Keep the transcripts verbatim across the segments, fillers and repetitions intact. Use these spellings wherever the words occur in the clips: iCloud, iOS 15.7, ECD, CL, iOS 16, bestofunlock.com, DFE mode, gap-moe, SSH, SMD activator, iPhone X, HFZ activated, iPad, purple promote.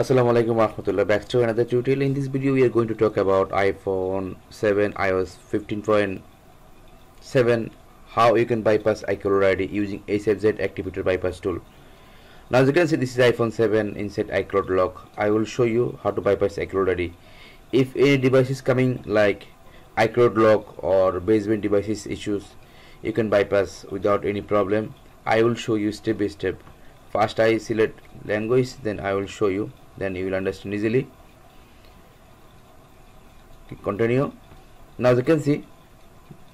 Assalamualaikum warahmatullahi. Back to another tutorial. In this video we are going to talk about iPhone seven, iOS fifteen point seven, how you can bypass iCloud I D using S S H activator bypass tool. Now as you can see, this is iPhone seven inside iCloud lock. I will show you how to bypass iCloud I D. If any device is coming like iCloud lock or basement devices issues, you can bypass without any problem. I will show you step by step. First I select language, then I will show you, then you will understand easily. Continue. Now as you can see,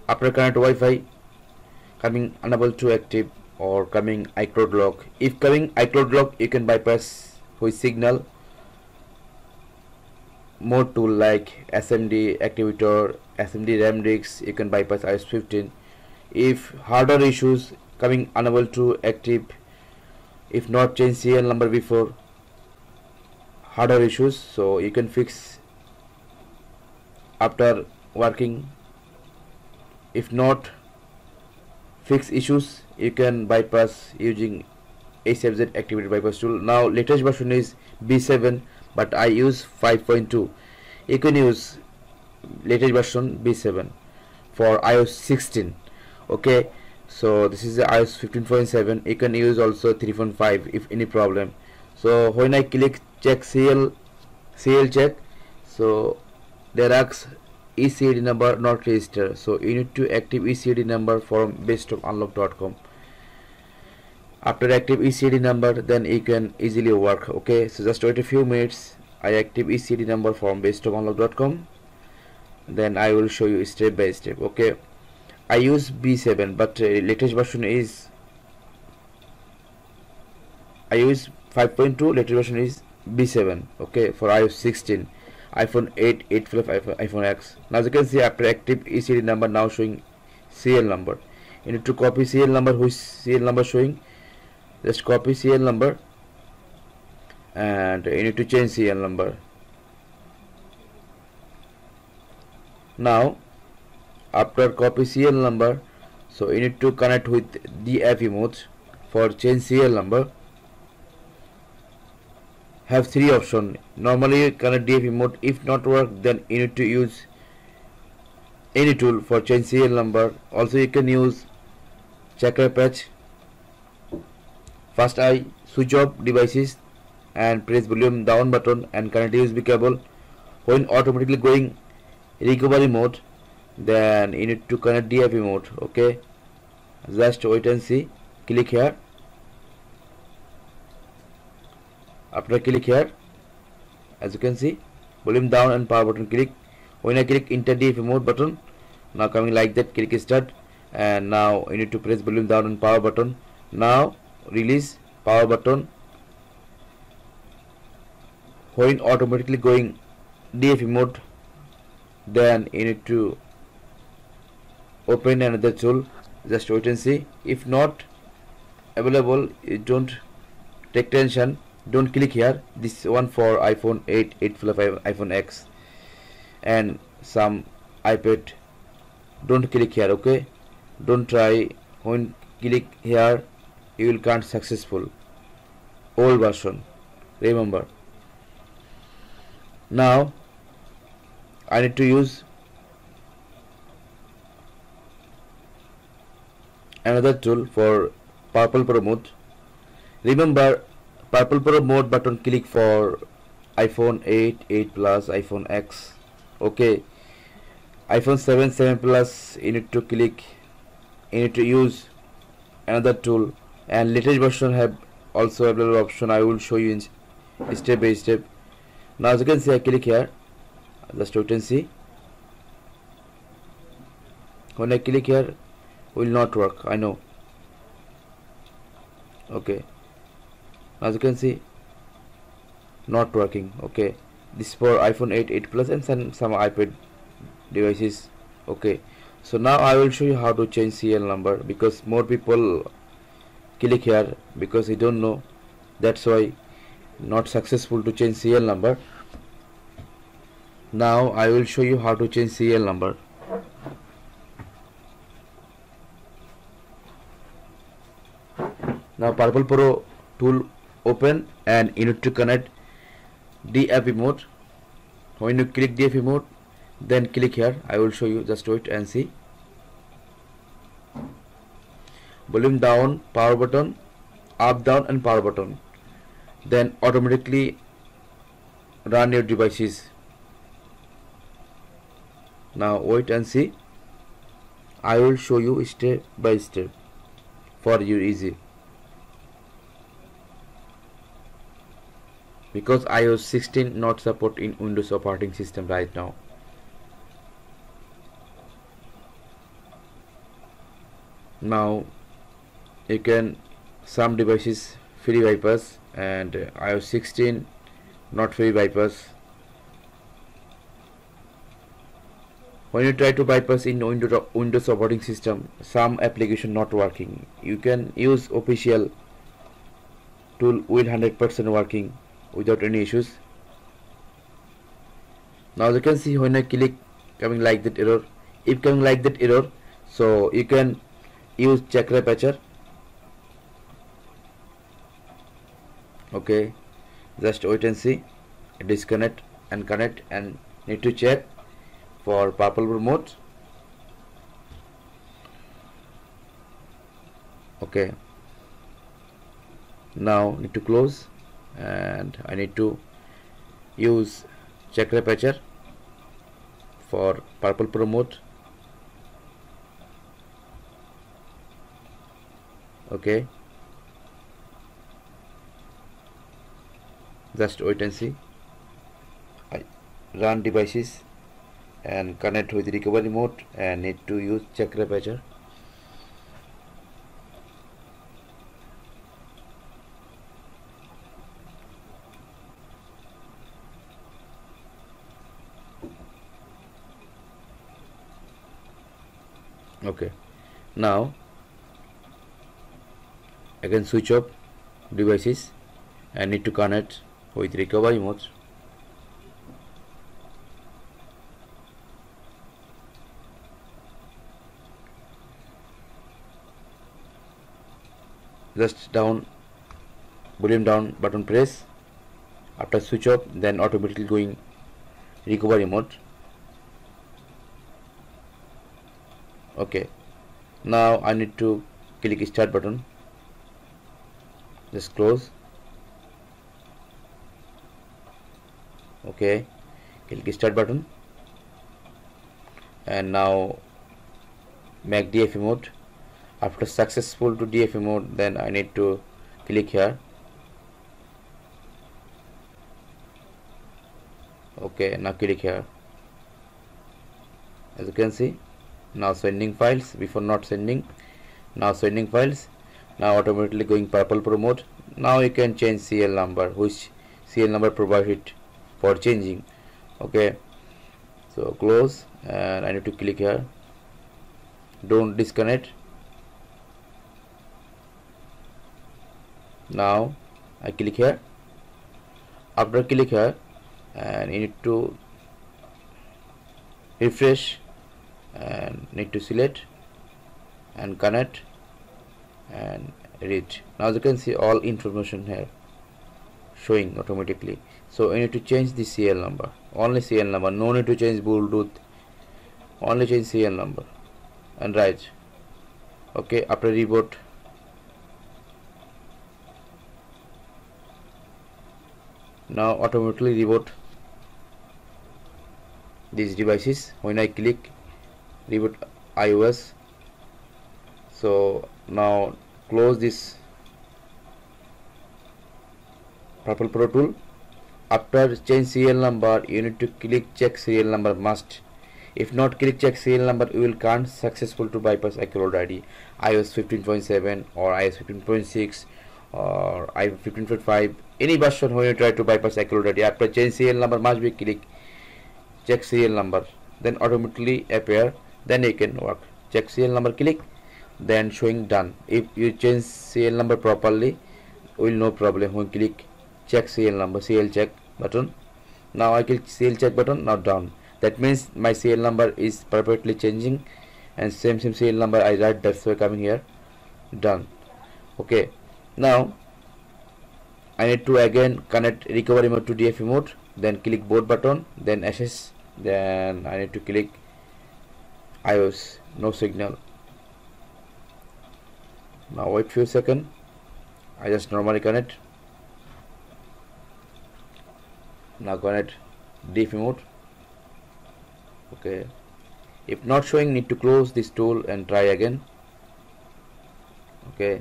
after connect Wi-Fi, coming unable to active or coming iCloud lock. If coming iCloud lock, you can bypass with signal mode tool like S M D activator, S M D RAMDX, you can bypass iOS fifteen. If hardware issues, coming unable to active, if not change C L number before hardware issues, so you can fix after working. If not fix issues, you can bypass using H F Z activated bypass tool. Now latest version is B seven, but I use five point two. You can use latest version B seven for iOS sixteen. Okay, so this is the iOS fifteen point seven. You can use also three point five if any problem. So when I click check C L C L check, so there asks E C D number not registered, so you need to active E C D number from best of unlock dot com. After active E C D number, then you can easily work. Okay, so just wait a few minutes. I active E C D number from best of unlock dot com, then I will show you step by step. Okay, I use B seven, but uh, latest version is I use five point two, latest version is B seven. Okay, for iOS sixteen, iPhone eight, eight plus, iPhone X. Now as you can see, after active E C D number now showing C L number. You need to copy C L number, which C L number showing. Just copy C L number, and you need to change C L number. Now after copy C L number, so you need to connect with D F E mode for change C L number. Have three options. Normally connect D F E mode. If not work, then you need to use any tool for change C L number. Also you can use checker patch. First I switch off devices and press volume down button and connect U S B cable. When automatically going recovery mode, then you need to connect D F E mode. Okay, just wait and see. Click here. After click here, as you can see, volume down and power button click. When I click enter D F E mode button, now coming like that, click start, and now you need to press volume down and power button. Now release power button. When automatically going D F E mode, then you need to open another tool. Just wait and see. If not available, you don't take tension, don't click here. This one for iPhone eight, eight plus, iPhone X and some iPad. Don't click here. Okay, don't try. When click here, you will count successful old version, remember. Now I need to use another tool for purple promote. Remember, purple promote button click for iPhone eight, eight plus, iPhone X. Okay, iPhone seven, seven plus, you need to click, you need to use another tool. And latest version have also available option. I will show you in step by step. Now as you can see, I click here. Just wait and see. When I click here, will not work, I know. Okay, as you can see, not working. Okay, this is for iPhone eight, eight plus and some, some iPad devices. Okay, so now I will show you how to change C L number, because more people click here because they don't know, that's why not successful to change C L number. Now I will show you how to change C L number. Now purple pro tool open, and you need to connect D F E mode. When you click D F E mode, then click here. I will show you, just wait and see. Volume down, power button, up, down and power button. Then automatically run your devices. Now wait and see. I will show you step by step for you easy. Because i O S sixteen not support in Windows operating system right now. Now you can some devices free bypass and i O S sixteen not free bypass. When you try to bypass in Windows, Windows operating system, some application not working. You can use official tool will one hundred percent working without any issues. Now you can see when I click coming like that error, if coming like that error, so you can use chakra patcher. Okay, just wait and see. Disconnect and connect and need to check for purple promote. Okay, now need to close and I need to use chakra patcher for purple promote. Okay, just wait and see. I run devices and connect with recovery mode and need to use chakra patcher. Okay, now I can switch off devices and need to connect with recovery mode. Just down volume down button press. After switch off, then automatically going recovery mode. Okay, now I need to click start button. Just close. Okay, click start button and now make D F E mode. After successful to D F E mode, then I need to click here. Okay, now click here. As you can see, now sending files, before not sending, now sending files, now automatically going purple promote. Now you can change C L number, which C L number provided for changing. Okay, so close and I need to click here. Don't disconnect. Now I click here. After click here, and you need to refresh and need to select and connect and read. Now you can see all information here showing automatically. So you need to change the C L number, only C L number, no need to change Bluetooth, only change C L number and write. Okay, after reboot, now automatically reboot these devices. When I click reboot iOS, so now close this purple pro tool. After change serial number, you need to click check serial number must. If not click check serial number, you will can't successful to bypass iCloud I D, i O S fifteen point seven or i O S fifteen point six or i O S fifteen point five, any version. When you try to bypass iCloud I D, after change serial number must be click check serial number, then automatically appear, then you can work. Check serial number click, then showing done. If you change serial number properly, will no problem. When click check C L number, C L check button. Now I click C L check button, now down. That means my C L number is perfectly changing and same same C L number I write, that's why coming here. Done. Okay, now I need to again connect recovery mode to D F E mode, then click boot button, then S S, then I need to click iOS, no signal. Now wait few seconds, I just normally connect. Now connect D F E mode. Okay, if not showing, need to close this tool and try again. Okay,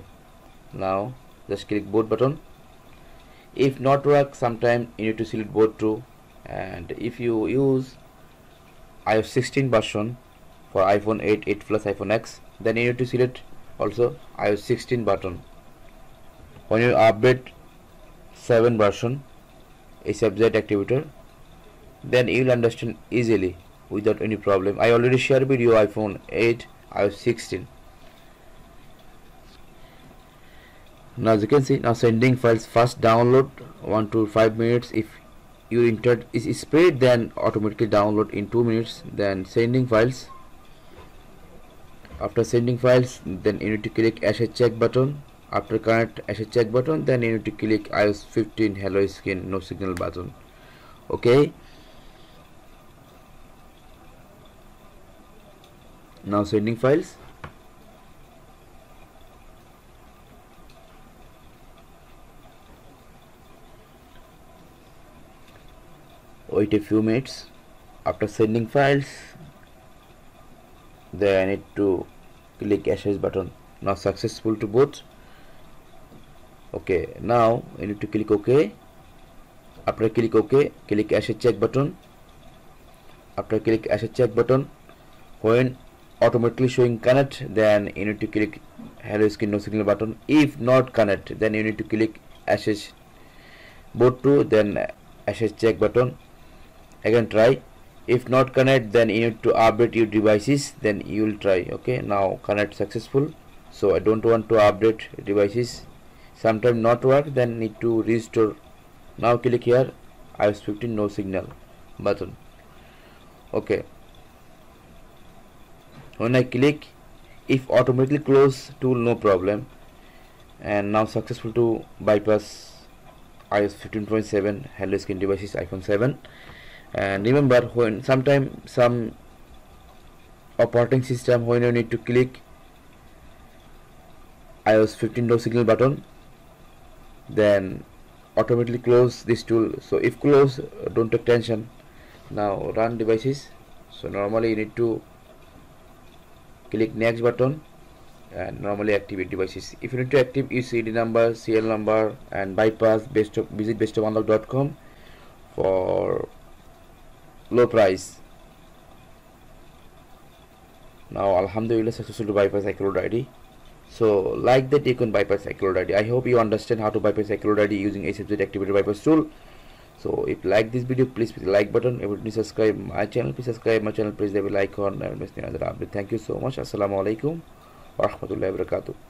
now just click boot button. If not work, sometime you need to select boot to, and if you use i O S sixteen version for iPhone eight, eight plus, iPhone ten, then you need to select also i O S sixteen button. When you update seven version, H F Z activator, then you will understand easily without any problem. I already share video iPhone eight, i O S sixteen. Now as you can see, now sending files, first download one to five minutes. If you entered is speed, then automatically download in two minutes. Then sending files, after sending files, then you need to click S S H check button. After connect S S H check button, then you need to click i O S fifteen hello skin no signal button. Okay, now sending files. Wait a few minutes. After sending files, then I need to click S S H button. Now successful to boot. Okay, now I need to click OK. After click OK, click S S H check button. After click S S H check button, when automatically showing connect, then you need to click hello skin no signal button. If not connect, then you need to click S S H boot to, then S S H check button. Again try. If not connect, then you need to update your devices, then you will try. Okay, now connect successful. So I don't want to update devices, sometimes not work, then need to restore. Now click here i O S fifteen no signal button. Okay, when I click, if automatically close tool, no problem. And now successful to bypass i O S fifteen point seven hello skin devices iPhone seven. And remember, when sometime some operating system, when you need to click i O S fifteen no signal button, then automatically close this tool. So if close, don't take tension. Now run devices. So normally you need to click next button and normally activate devices. If you need to activate E C D number, C L number and bypass, best of, visit best of unlock dot com for low price. Now alhamdulillah, successful to bypass iCloud I D. So like that you can bypass iCloud I D. I hope you understand how to bypass iCloud I D using S S H activated bypass tool. So if you like this video, please press the like button. If you subscribe my channel, please subscribe my channel, press the bell icon and miss another update. Thank you so much. Assalamualaikum warahmatullahi wabarakatuh.